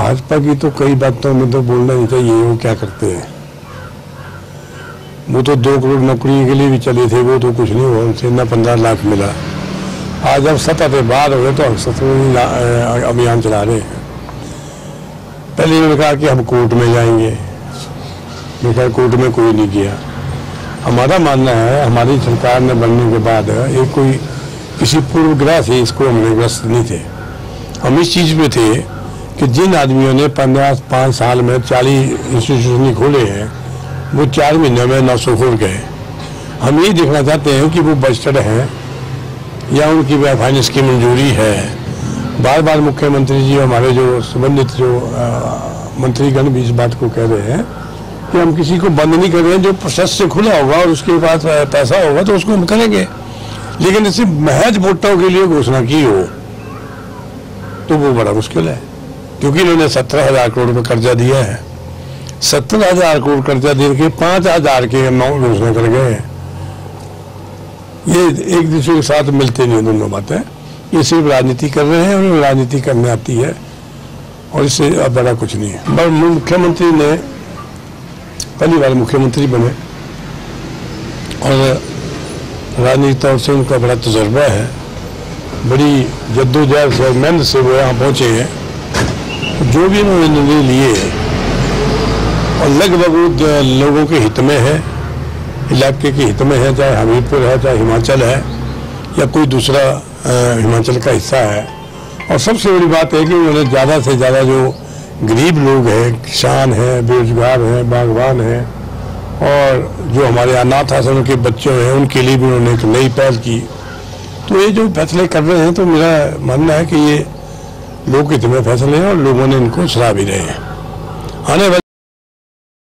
भाजपा की तो कई बातों में तो बोलना ही चाहिए, वो क्या करते हैं। वो तो 2 करोड़ नौकरी के लिए भी चले थे, वो तो कुछ नहीं हुआ उनसे, ना 15 लाख मिला। आज जब सत्ता पे बाहर हो गए तो हम सत्ता अभियान चला रहे हैं। पहले उन्होंने कहा कि हम कोर्ट में जाएंगे, लेकिन कोर्ट में कोई नहीं गया। हमारा मानना है हमारी सरकार ने बनने के बाद एक कोई किसी पूर्वग्रह से इसको हमने ग्रस्त नहीं थे। हम इस चीज़ में थे कि जिन आदमियों ने 5 साल में 40 इंस्टीट्यूशन खोले हैं, वो 4 महीने में 900 खोल गए। हम ये देखना चाहते हैं कि वो बजटेड हैं या उनकी फाइनेंस की मंजूरी है। बार बार मुख्यमंत्री जी, हमारे जो संबंधित जो मंत्रीगण भी इस बात को कह रहे हैं कि हम किसी को बंद नहीं कर रहे हैं। जो प्रोसेस से खुला होगा और उसके पास पैसा होगा तो उसको हम करेंगे, लेकिन इसे महज वोटों के लिए घोषणा की हो तो वो बड़ा मुश्किल है, क्योंकि इन्होंने 17,000 करोड़ का कर्जा दिया है। 17,000 करोड़ कर्जा दे के 5,000 के अमाउंट घोषणा कर गए हैं। ये एक दूसरे के साथ मिलते नहीं दोनों बातें, ये सिर्फ राजनीति कर रहे हैं, उन्हें राजनीति करने आती है और इससे अब बड़ा कुछ नहीं है। पर मुख्यमंत्री ने पहली बार मुख्यमंत्री बने और राजनीतिक तौर से उनका बड़ा तजर्बा है, बड़ी जद्दोजहद से मेहनत से वो यहाँ पहुँचे हैं। जो भी उन्होंने निर्णय लिए और लगभग वो लोगों के हित में है, इलाके के हित में है, चाहे हमीरपुर है, चाहे हिमाचल है या कोई दूसरा हिमाचल का हिस्सा है। और सबसे बड़ी बात है कि उन्होंने ज़्यादा से ज़्यादा जो गरीब लोग हैं, किसान हैं, बेरोजगार हैं, बागवान हैं और जो हमारे अनाथ आश्रम के बच्चे हैं, उनके लिए भी उन्होंने एक नई पहल की। तो ये जो फैसले कर रहे हैं, तो मेरा मानना है कि ये लोकहित में फैसले हैं और लोगों ने इनको सराह भी रहे हैं। आने वाले